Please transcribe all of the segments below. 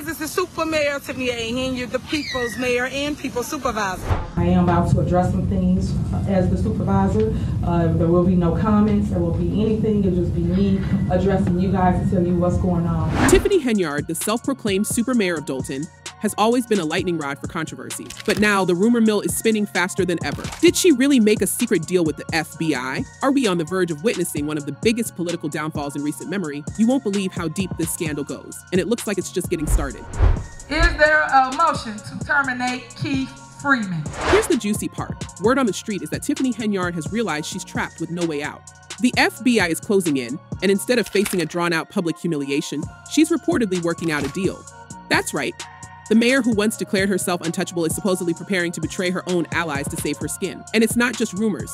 As is the super mayor, Tiffany Henyard, the people's mayor and people's supervisor. I am about to address some things as the supervisor. There will be no comments, there won't be anything, it'll just be me addressing you guys to tell you what's going on. Tiffany Henyard, the self-proclaimed super mayor of Dolton, has always been a lightning rod for controversy. But now the rumor mill is spinning faster than ever. Did she really make a secret deal with the FBI? Are we on the verge of witnessing one of the biggest political downfalls in recent memory? You won't believe how deep this scandal goes, and it looks like it's just getting started. Is there a motion to terminate Keith Freeman? Here's the juicy part. Word on the street is that Tiffany Henyard has realized she's trapped with no way out. The FBI is closing in, and instead of facing a drawn-out public humiliation, she's reportedly working out a deal. That's right. The mayor who once declared herself untouchable is supposedly preparing to betray her own allies to save her skin. And it's not just rumors.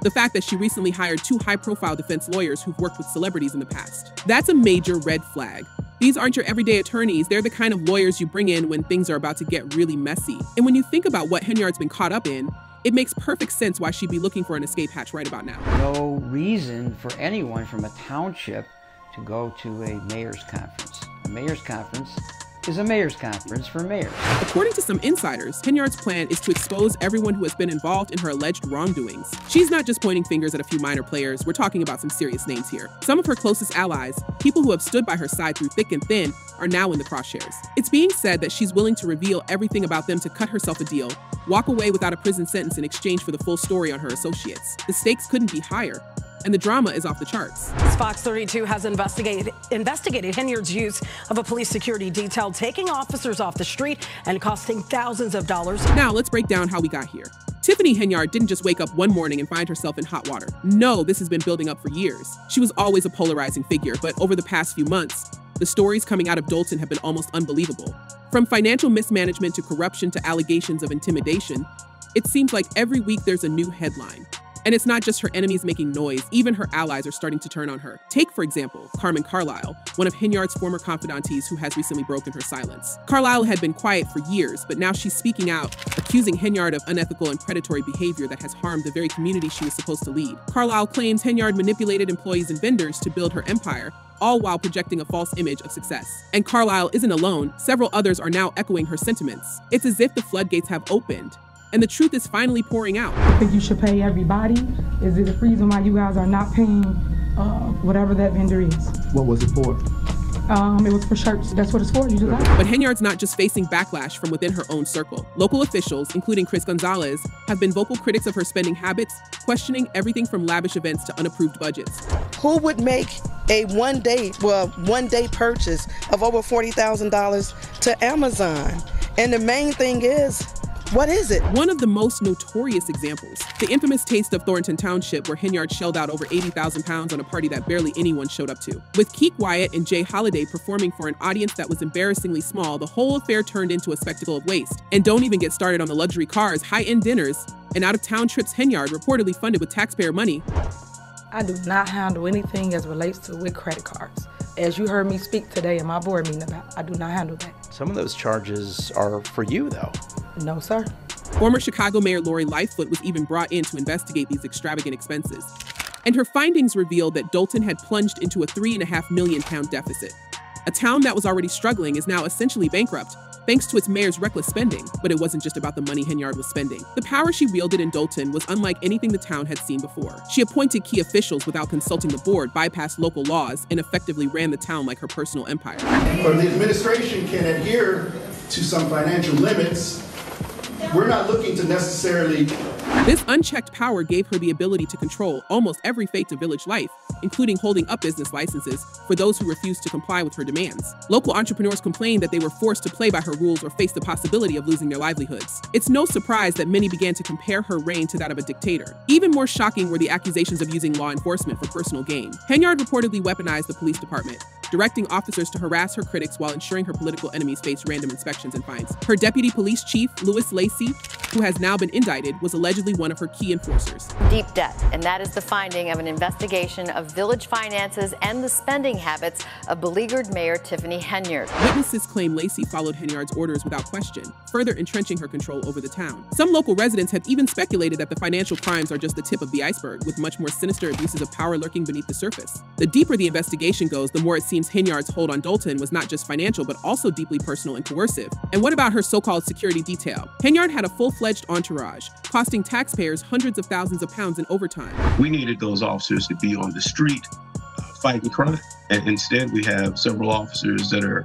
The fact that she recently hired two high-profile defense lawyers who've worked with celebrities in the past. That's a major red flag. These aren't your everyday attorneys. They're the kind of lawyers you bring in when things are about to get really messy. And when you think about what Henyard's been caught up in, it makes perfect sense why she'd be looking for an escape hatch right about now. No reason for anyone from a township to go to a mayor's conference. A mayor's conference is a mayor's conference for mayors. According to some insiders, Henyard's plan is to expose everyone who has been involved in her alleged wrongdoings. She's not just pointing fingers at a few minor players, we're talking about some serious names here. Some of her closest allies, people who have stood by her side through thick and thin, are now in the crosshairs. It's being said that she's willing to reveal everything about them to cut herself a deal, walk away without a prison sentence in exchange for the full story on her associates. The stakes couldn't be higher, and the drama is off the charts. Fox 32 has investigated Henyard's use of a police security detail, taking officers off the street and costing thousands of dollars. Now let's break down how we got here. Tiffany Henyard didn't just wake up one morning and find herself in hot water. No, this has been building up for years. She was always a polarizing figure, but over the past few months, the stories coming out of Dolton have been almost unbelievable. From financial mismanagement to corruption to allegations of intimidation, it seems like every week there's a new headline. And it's not just her enemies making noise, even her allies are starting to turn on her. Take, for example, Carmen Carlisle, one of Henyard's former confidantes who has recently broken her silence. Carlisle had been quiet for years, but now she's speaking out, accusing Henyard of unethical and predatory behavior that has harmed the very community she was supposed to lead. Carlisle claims Henyard manipulated employees and vendors to build her empire, all while projecting a false image of success. And Carlisle isn't alone. Several others are now echoing her sentiments. It's as if the floodgates have opened, and the truth is finally pouring out. I think you should pay everybody. Is there a reason why you guys are not paying whatever that vendor is? What was it for? It was for shirts. That's what it's for. You do that. But Henyard's not just facing backlash from within her own circle. Local officials, including Chris Gonzalez, have been vocal critics of her spending habits, questioning everything from lavish events to unapproved budgets. Who would make a one-day purchase of over $40,000 to Amazon? And the main thing is, what is it? One of the most notorious examples, the infamous taste of Thornton Township, where Henyard shelled out over 80,000 pounds on a party that barely anyone showed up to. With Keek Wyatt and Jay Holiday performing for an audience that was embarrassingly small, the whole affair turned into a spectacle of waste. And don't even get started on the luxury cars, high-end dinners, and out-of-town trips Henyard reportedly funded with taxpayer money. I do not handle anything as relates to with credit cards. As you heard me speak today in my board meeting about, I do not handle that. Some of those charges are for you, though. No, sir. Former Chicago Mayor Lori Lightfoot was even brought in to investigate these extravagant expenses. And her findings revealed that Dolton had plunged into a £3.5 million deficit. A town that was already struggling is now essentially bankrupt, thanks to its mayor's reckless spending. But it wasn't just about the money Henyard was spending. The power she wielded in Dolton was unlike anything the town had seen before. She appointed key officials without consulting the board, bypassed local laws, and effectively ran the town like her personal empire. But the administration can adhere to some financial limits. We're not looking to necessarily... This unchecked power gave her the ability to control almost every facet of village life, including holding up business licenses for those who refused to comply with her demands. Local entrepreneurs complained that they were forced to play by her rules or face the possibility of losing their livelihoods. It's no surprise that many began to compare her reign to that of a dictator. Even more shocking were the accusations of using law enforcement for personal gain. Henyard reportedly weaponized the police department, directing officers to harass her critics while ensuring her political enemies face random inspections and fines. Her deputy police chief, Louis Lacey, who has now been indicted, was allegedly one of her key enforcers. Deep debt, and that is the finding of an investigation of village finances and the spending habits of beleaguered Mayor Tiffany Henyard. Witnesses claim Lacey followed Henyard's orders without question, further entrenching her control over the town. Some local residents have even speculated that the financial crimes are just the tip of the iceberg, with much more sinister abuses of power lurking beneath the surface. The deeper the investigation goes, the more it seems seems Henyard's hold on Dolton was not just financial, but also deeply personal and coercive. And what about her so-called security detail? Henyard had a full-fledged entourage, costing taxpayers hundreds of thousands of pounds in overtime. We needed those officers to be on the street fighting crime. And instead, we have several officers that are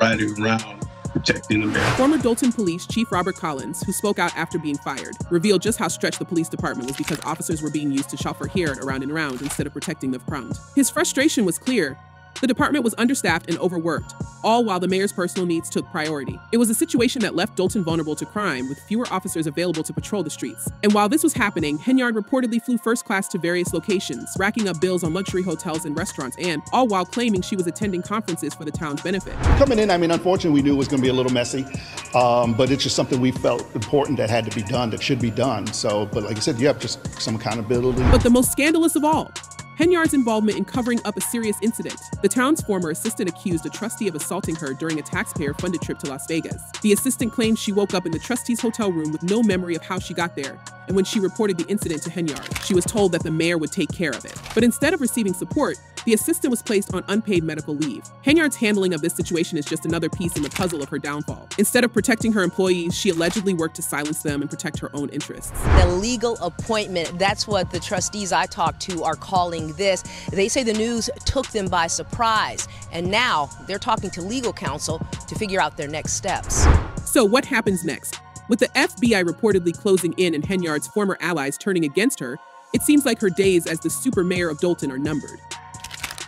riding around protecting the man. Former Dolton Police Chief Robert Collins, who spoke out after being fired, revealed just how stretched the police department was because officers were being used to chauffeur Henyard around and around instead of protecting the front. His frustration was clear. The department was understaffed and overworked, all while the mayor's personal needs took priority. It was a situation that left Dolton vulnerable to crime, with fewer officers available to patrol the streets. And while this was happening, Henyard reportedly flew first class to various locations, racking up bills on luxury hotels and restaurants, and all while claiming she was attending conferences for the town's benefit. Coming in, I mean, unfortunately, we knew it was going to be a little messy, but it's just something we felt important that had to be done, that should be done. So, but like I said, you have just some accountability. But the most scandalous of all, Henyard's involvement in covering up a serious incident. The town's former assistant accused a trustee of assaulting her during a taxpayer-funded trip to Las Vegas. The assistant claims she woke up in the trustee's hotel room with no memory of how she got there, and when she reported the incident to Henyard, she was told that the mayor would take care of it. But instead of receiving support, the assistant was placed on unpaid medical leave. Henyard's handling of this situation is just another piece in the puzzle of her downfall. Instead of protecting her employees, she allegedly worked to silence them and protect her own interests. The legal appointment, that's what the trustees I talked to are calling this. They say the news took them by surprise, and now they're talking to legal counsel to figure out their next steps. So what happens next? With the FBI reportedly closing in and Henyard's former allies turning against her, it seems like her days as the super mayor of Dolton are numbered.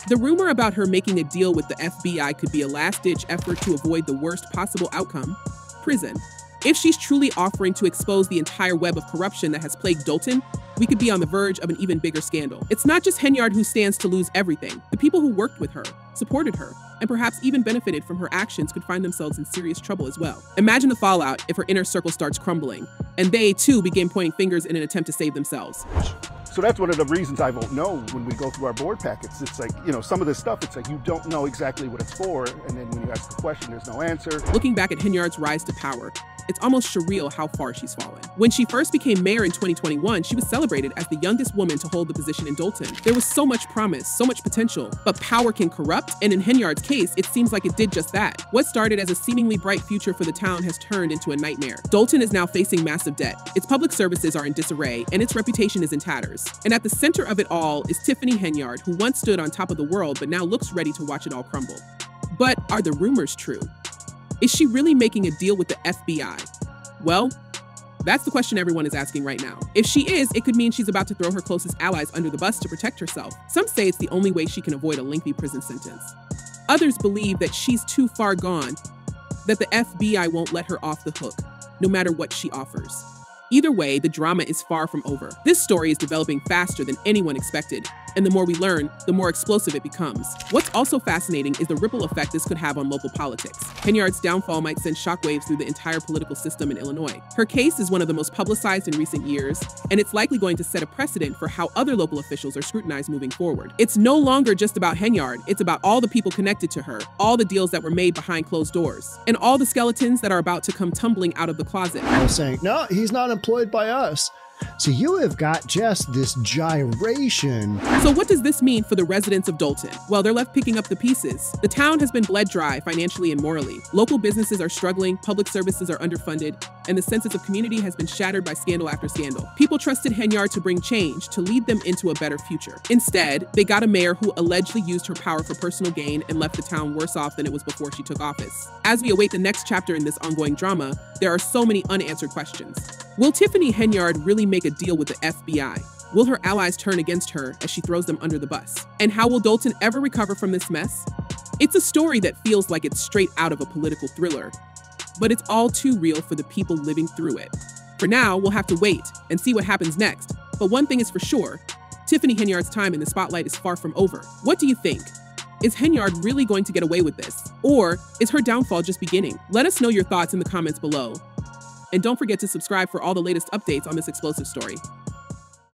The rumor about her making a deal with the FBI could be a last-ditch effort to avoid the worst possible outcome, prison. If she's truly offering to expose the entire web of corruption that has plagued Dolton, we could be on the verge of an even bigger scandal. It's not just Henyard who stands to lose everything. The people who worked with her, supported her, and perhaps even benefited from her actions could find themselves in serious trouble as well. Imagine the fallout if her inner circle starts crumbling, and they, too, begin pointing fingers in an attempt to save themselves. So that's one of the reasons I vote no when we go through our board packets. It's like, you know, some of this stuff, it's like you don't know exactly what it's for, and then when you ask the question, there's no answer. Looking back at Henyard's rise to power, it's almost surreal how far she's fallen. When she first became mayor in 2021, she was celebrated as the youngest woman to hold the position in Dolton. There was so much promise, so much potential, but power can corrupt, and in Henyard's case, it seems like it did just that. What started as a seemingly bright future for the town has turned into a nightmare. Dolton is now facing massive debt. Its public services are in disarray, and its reputation is in tatters. And at the center of it all is Tiffany Henyard, who once stood on top of the world but now looks ready to watch it all crumble. But are the rumors true? Is she really making a deal with the FBI? Well, that's the question everyone is asking right now. If she is, it could mean she's about to throw her closest allies under the bus to protect herself. Some say it's the only way she can avoid a lengthy prison sentence. Others believe that she's too far gone, that the FBI won't let her off the hook, no matter what she offers. Either way, the drama is far from over. This story is developing faster than anyone expected, and the more we learn, the more explosive it becomes. What's also fascinating is the ripple effect this could have on local politics. Henyard's downfall might send shockwaves through the entire political system in Illinois. Her case is one of the most publicized in recent years, and it's likely going to set a precedent for how other local officials are scrutinized moving forward. It's no longer just about Henyard, it's about all the people connected to her, all the deals that were made behind closed doors, and all the skeletons that are about to come tumbling out of the closet. I'm saying, no, he's not employed by us. So you have got just this gyration. So what does this mean for the residents of Dolton? Well, they're left picking up the pieces. The town has been bled dry financially and morally. Local businesses are struggling, public services are underfunded, and the sense of community has been shattered by scandal after scandal. People trusted Henyard to bring change, to lead them into a better future. Instead, they got a mayor who allegedly used her power for personal gain and left the town worse off than it was before she took office. As we await the next chapter in this ongoing drama, there are so many unanswered questions. Will Tiffany Henyard really make a deal with the FBI? Will her allies turn against her as she throws them under the bus? And how will Dolton ever recover from this mess? It's a story that feels like it's straight out of a political thriller, but it's all too real for the people living through it. For now, we'll have to wait and see what happens next. But one thing is for sure, Tiffany Henyard's time in the spotlight is far from over. What do you think? Is Henyard really going to get away with this? Or is her downfall just beginning? Let us know your thoughts in the comments below. And don't forget to subscribe for all the latest updates on this explosive story.